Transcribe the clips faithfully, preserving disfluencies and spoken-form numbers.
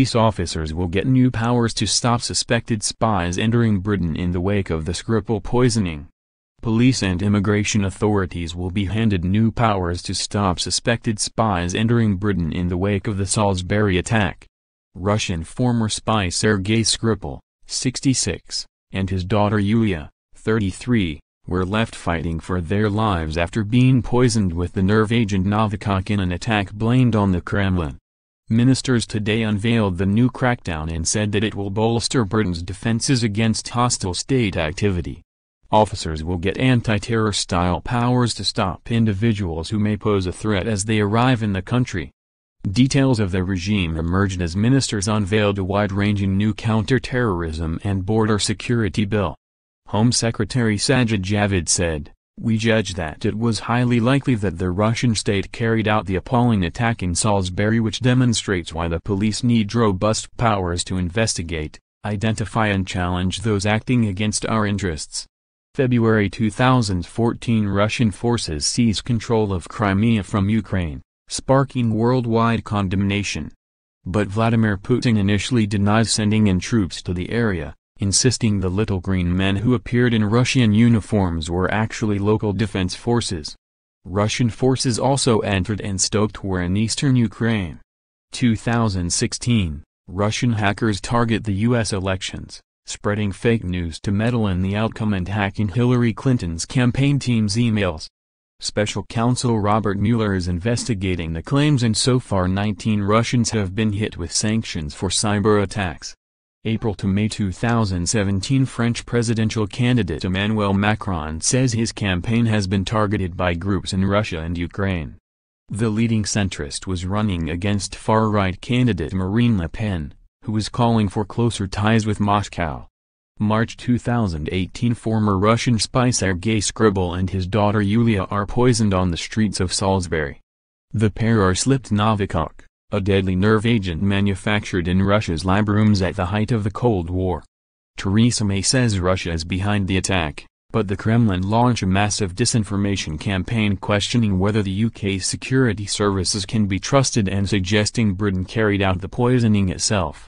police officers will get new powers to stop suspected spies entering Britain in the wake of the Skripal poisoning. Police and immigration authorities will be handed new powers to stop suspected spies entering Britain in the wake of the Salisbury attack. Russian former spy Sergei Skripal, sixty-six, and his daughter Yulia, thirty-three, were left fighting for their lives after being poisoned with the nerve agent Novichok in an attack blamed on the Kremlin. Ministers today unveiled the new crackdown and said that it will bolster Britain's defenses against hostile state activity. Officers will get anti-terror style powers to stop individuals who may pose a threat as they arrive in the country. Details of the regime emerged as ministers unveiled a wide-ranging new counter-terrorism and border security bill. Home Secretary Sajid Javid said, "We judge that it was highly likely that the Russian state carried out the appalling attack in Salisbury, which demonstrates why the police need robust powers to investigate, identify and challenge those acting against our interests." February two thousand fourteen, Russian forces seized control of Crimea from Ukraine, sparking worldwide condemnation. But Vladimir Putin initially denies sending in troops to the area, insisting the little green men who appeared in Russian uniforms were actually local defense forces. Russian forces also entered and stoked war in eastern Ukraine. two thousand sixteen, Russian hackers target the U S elections, spreading fake news to meddle in the outcome and hacking Hillary Clinton's campaign team's emails. Special Counsel Robert Mueller is investigating the claims, and so far nineteen Russians have been hit with sanctions for cyber attacks. April to May two thousand seventeen, French presidential candidate Emmanuel Macron says his campaign has been targeted by groups in Russia and Ukraine. The leading centrist was running against far-right candidate Marine Le Pen, who was calling for closer ties with Moscow. March two thousand eighteen, former Russian spy Sergei Skripal and his daughter Yulia are poisoned on the streets of Salisbury. The pair are slipped Novichok, a deadly nerve agent manufactured in Russia's lab rooms at the height of the Cold War. Theresa May says Russia is behind the attack, but the Kremlin launched a massive disinformation campaign questioning whether the U K's security services can be trusted and suggesting Britain carried out the poisoning itself.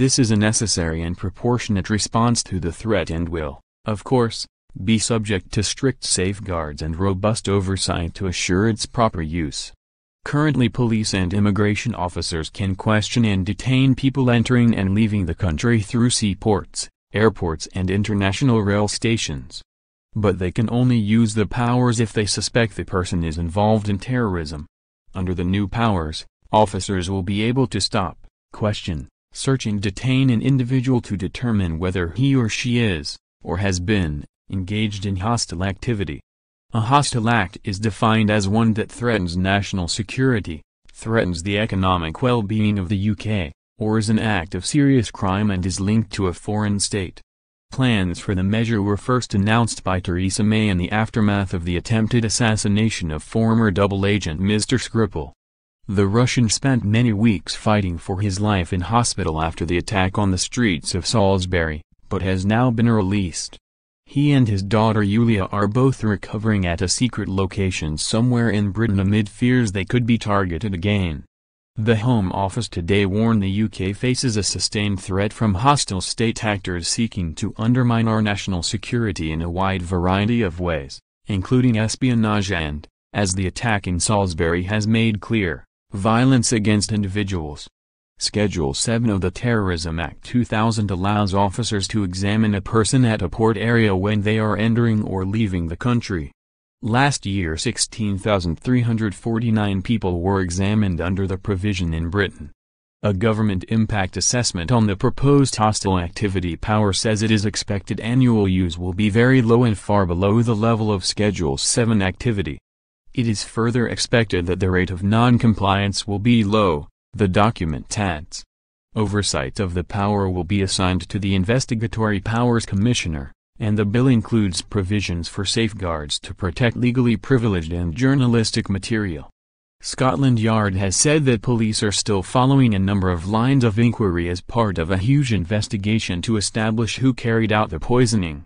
"This is a necessary and proportionate response to the threat and will, of course, be subject to strict safeguards and robust oversight to assure its proper use." Currently, police and immigration officers can question and detain people entering and leaving the country through seaports, airports and international rail stations. But they can only use the powers if they suspect the person is involved in terrorism. Under the new powers, officers will be able to stop, question, search and detain an individual to determine whether he or she is, or has been, engaged in hostile activity. A hostile act is defined as one that threatens national security, threatens the economic well-being of the U K, or is an act of serious crime and is linked to a foreign state. Plans for the measure were first announced by Theresa May in the aftermath of the attempted assassination of former double agent Mister Skripal. The Russian spent many weeks fighting for his life in hospital after the attack on the streets of Salisbury, but has now been released. He and his daughter Yulia are both recovering at a secret location somewhere in Britain amid fears they could be targeted again. The Home Office today warned the U K faces a sustained threat from hostile state actors seeking to undermine our national security in a wide variety of ways, including espionage and, as the attack in Salisbury has made clear, violence against individuals. Schedule seven of the Terrorism Act two thousand allows officers to examine a person at a port area when they are entering or leaving the country. Last year, sixteen thousand three hundred forty-nine people were examined under the provision in Britain. A government impact assessment on the proposed hostile activity power says it is expected annual use will be very low and far below the level of Schedule seven activity. It is further expected that the rate of non-compliance will be low, the document adds. Oversight of the power will be assigned to the Investigatory Powers Commissioner, and the bill includes provisions for safeguards to protect legally privileged and journalistic material. Scotland Yard has said that police are still following a number of lines of inquiry as part of a huge investigation to establish who carried out the poisoning.